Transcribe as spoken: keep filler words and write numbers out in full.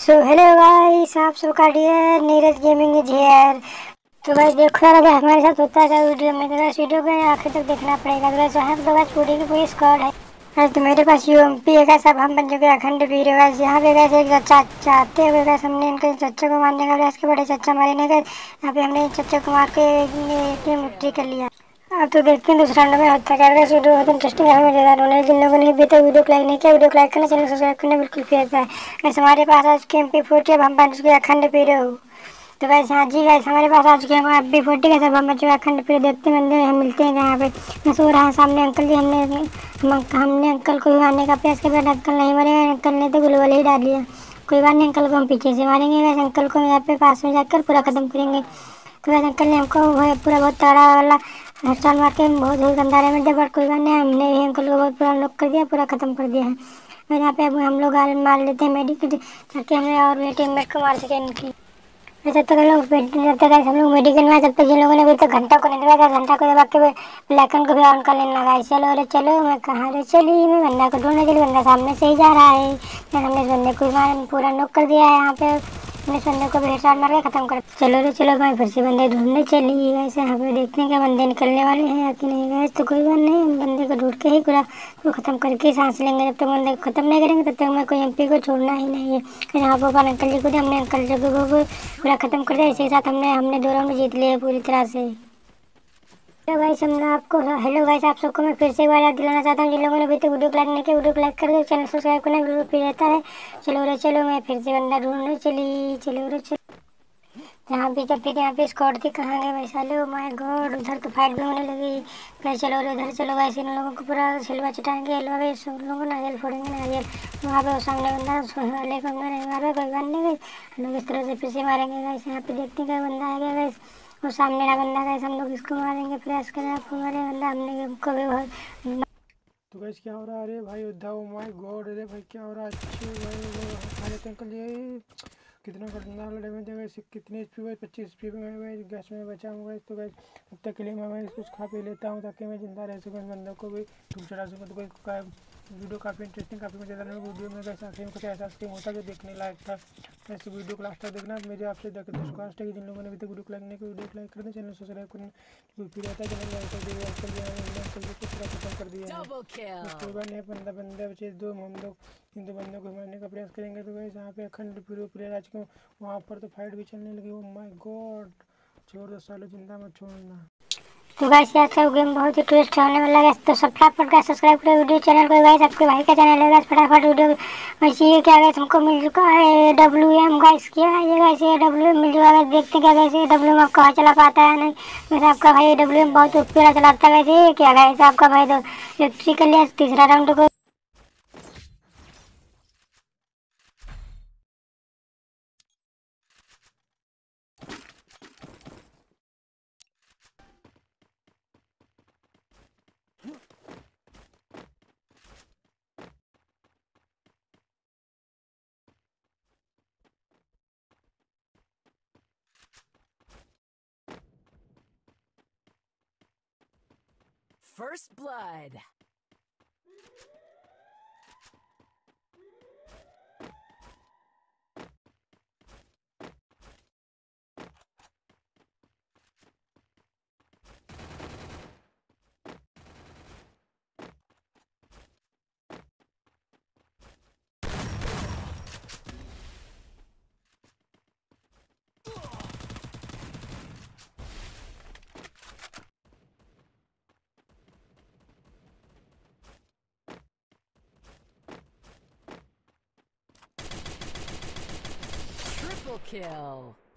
So hello guys, आप सबका dear Neeraj gaming is here. तो भाई देखो यार, हमारे साथ होता है वीडियो में, तो इस वीडियो को आखिर तक देखना पड़ेगा। तो जहाँ पर बस पूरी की पूरी स्क्वाड है और तो मेरे पास यू एम पी है गाइस। अब हम बन चुके अखंड वीर है गाइस। यहाँ पे गाइस एक चचा चाहते हुए गाइस, हमने इनके चच्चे को मारने का प्रयास किया, बड़े चच्चा मारे नहीं गए। यहाँ पे हमने चच्चे को मार के एक मुट्ठी कर लिया। अब तो देखते हैं दूसरा नंबर होता है क्या। वीडियो बहुत इंटरेस्टिंग है, हमें ज़्यादा रोना। जिन लोगों ने भी तो वीडियो को लाइक नहीं किया, वीडियो को लाइक करना, चैनल सब्सक्राइब करना बिल्कुल फ्री होता है। वैसे हमारे पास आज के एम पी फोर्टी, अब हम बन चुके अखंड पीरे हो। तो वैसे हाँ जी गाइस, हमारे पास आज के एम पी फोर्टी का सब हम बच्चों अखंड पीरे देखते मंदिर हम मिलते हैं यहाँ पे। मैं सो रहा है सामने अंकल जी, हमने हमने अंकल को भी मारने का प्रयास किया, बट अंकल नहीं मरे। अंकल ने तो गुलवल ही डाल दिया। कोई बात नहीं, अंकल को हम पीछे से मारेंगे गाइस। अंकल को यहाँ पे पास में जाकर पूरा खत्म करेंगे। तो वैसे अंकल ने हमको पूरा बहुत तड़ा वाला हेडशॉट मार के बहुत धूल गंदारे में दिया, बट कोई बात नहीं, हमने भी अंकल को बहुत पूरा नॉक कर दिया, पूरा ख़त्म कर दिया है। और यहाँ पे अब हम लोग गाल मार लेते हैं मेडिकेट, ताकि हमें और मेरे टीम मेट को मार सके इनकी। जब तक लोग जब तक हम लोग मेडिकल में, जब तक जिन लोगों ने अभी तक घंटा को नहीं दबाया, घंटा को दबा के ब्लैकन को भी ऑन कर लेना गाइस। चलो अरे चलो, मैं कहाँ रे चली, मैं बंदा को ढूंढने चली। बंदा सामने से ही जा रहा है। हमने इस बंदे को पूरा नॉक कर दिया है। यहाँ पे अपने बंदे को भी हेडशॉट मार के खत्म कर। चलो रे चलो भाई, फिर से बंदे ढूंढने चली गए। यहाँ पे देखते हैं क्या बंदे निकलने वाले हैं या कि नहीं गए। तो कोई बात नहीं, हम बंदे को ढूंढ के ही पूरा तो खत्म करके सांस लेंगे। जब तक तो बंदे को खत्म नहीं करेंगे, तब तक हमें कोई एमपी को छोड़ना ही नहीं है। यहाँ पर अपन अंकल जी को दिया, हमने अंकल जी को पूरा खत्म कर दिया। इसी के साथ हमने हमने दो राउंड जीत लिए पूरी तरह से। हेलो गाइस, हम आपको हेलो गाइस, आप सबको मैं फिर से एक बार याद दिलाना चाहता हूँ। जिन लोगों ने अभी तक वीडियो को लाइक नहीं किया, वीडियो को लाइक कर दो, चैनल सब्सक्राइब करना बिल्कुल फ्री रहता है। चलो रे चलो, मैं फिर से बंदा ढूंढने चली। चलो रे चलो, यहाँ पे जब फिर यहाँ पे स्क्वाड थी, कहाँ गए भाई साले। ओ माय गॉड, उधर तो फाइट भी होने लगी भाई। चलो रे उधर चलो गाइस, इन लोगों को पूरा हलवा चटाएंगे। हलवा भाई, सब लोगों को नारियल फोड़ेंगे, नारियल। वहाँ पे वो सामने बंदा सोने वाले को नहीं मारा, कोई बात नहीं गाइस, हम लोग इस तरह से फिर से मारेंगे गाइस। यहाँ पे देखते हैं क्या बंदा आ गया गाइस। वो सामने का बंदा गाइस, हम लोग इसको मारेंगे, प्रयास करें आपको मारे बंदा। हमने कभी बहुत तो गाइस क्या हो रहा है। अरे भाई उद्धा, ओ माय गॉड, अरे भाई क्या हो रहा है। अच्छे भाई अंकल जी, कितना खतरनाक लड़ाई में गए। कितने एच पी हुए, पच्चीस एच पी हुए गैस में बचा हुआ है। तो गाइस तब तक के लिए मैं कुछ खा पी लेता हूँ, ताकि मैं जिंदा रह सकूँ, बंदों को भी तुम चढ़ा सकूँ। तो कोई वीडियो काफ़ी इंटरेस्टिंग, काफ़ी मज़ेदार वीडियो में कैसे आखिर में कुछ ऐसा स्कीम होता है जो देखने लायक था। ऐसे वीडियो को लास्ट तक देखना। मेरे आपसे रिक्वेस्ट है कि जिन लोगों ने अभी तक वीडियो को लाइक नहीं किया, वीडियो को लाइक कर दें, चैनल सब्सक्राइब करना बिल्कुल रहता है। चैनल लाइक कर दिया, आजकल जो है पूरा खत्म कर दिया है। उसके बाद नए बंदा बंदा बचे दो, हम लोग इन दो बंदों को मारने का प्रयास करेंगे। तो गाइस यहाँ पे अखंड पूरे प्लेयर आज को वहाँ पर तो फाइट भी चलने लगी। ओ माय गॉड, छोड़ दो सालों, जिंदा मत छोड़ना। तो गाइस आज का गेम बहुत ही ट्विस्ट होने वाला है, तो सब्सक्राइब कर सब्सक्राइब करें वीडियो चैनल को गाइस। आपके भाई का चैनल है गाइस, फटाफट वीडियो वैसे क्या गाइस, हमको मिल चुका है डब्ल्यू एम गाइस। क्या है ये गाइस, ये डब्ल्यू मिल चुका है। देखते क्या गाइस, ये डब्ल्यू एम आपका चला पाता है नहीं। वैसे आपका भाई डब्ल्यू एम बहुत उपयोगी चलाता है गाइस। क्या गाइस, आपका भाई तो इलेक्ट्री कर लिया तीसरा राउंड को। First blood. Kill.